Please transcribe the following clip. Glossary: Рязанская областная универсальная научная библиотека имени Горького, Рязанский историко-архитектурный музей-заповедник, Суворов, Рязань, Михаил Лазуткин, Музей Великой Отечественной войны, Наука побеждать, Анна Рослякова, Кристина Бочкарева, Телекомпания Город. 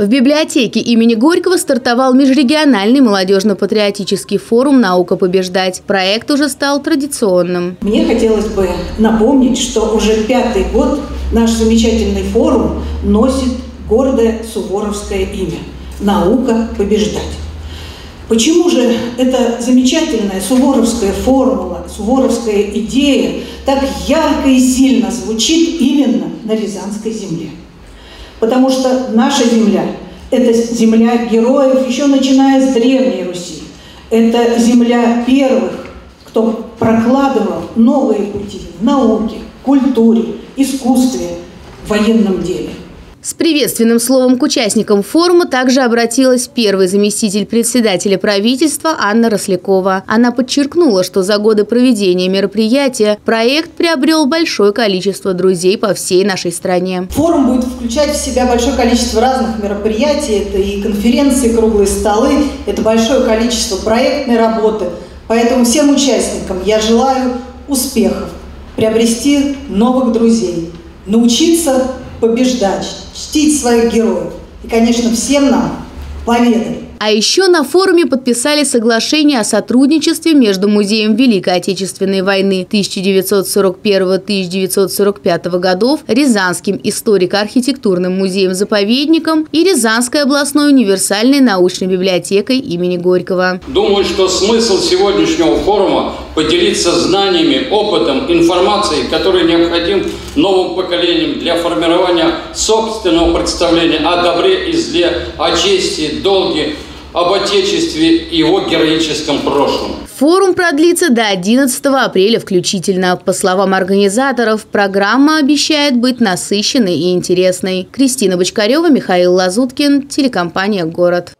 В библиотеке имени Горького стартовал межрегиональный молодежно-патриотический форум «Наука побеждать». Проект уже стал традиционным. Мне хотелось бы напомнить, что уже 5-й год наш замечательный форум носит гордое суворовское имя «Наука побеждать». Почему же эта замечательная суворовская формула, суворовская идея так ярко и сильно звучит именно на Рязанской земле? Потому что наша земля – это земля героев, еще начиная с Древней Руси. Это земля первых, кто прокладывал новые пути в науке, культуре, искусстве, военном деле. С приветственным словом к участникам форума также обратилась первый заместитель председателя правительства Анна Рослякова. Она подчеркнула, что за годы проведения мероприятия проект приобрел большое количество друзей по всей нашей стране. Форум будет включать в себя большое количество разных мероприятий. Это и конференции, круглые столы, это большое количество проектной работы. Поэтому всем участникам я желаю успехов, приобрести новых друзей, научиться побеждать, чтить своих героев. И, конечно, всем нам победы. А еще на форуме подписали соглашение о сотрудничестве между Музеем Великой Отечественной войны 1941-1945 годов, Рязанским историко-архитектурным музеем-заповедником и Рязанской областной универсальной научной библиотекой имени Горького. Думаю, что смысл сегодняшнего форума – поделиться знаниями, опытом, информацией, которая необходима новым поколениям для формирования собственного представления о добре и зле, о чести, долге, об Отечестве и его героическом прошлом. Форум продлится до 11 апреля включительно. По словам организаторов, программа обещает быть насыщенной и интересной. Кристина Бочкарева, Михаил Лазуткин, телекомпания «Город».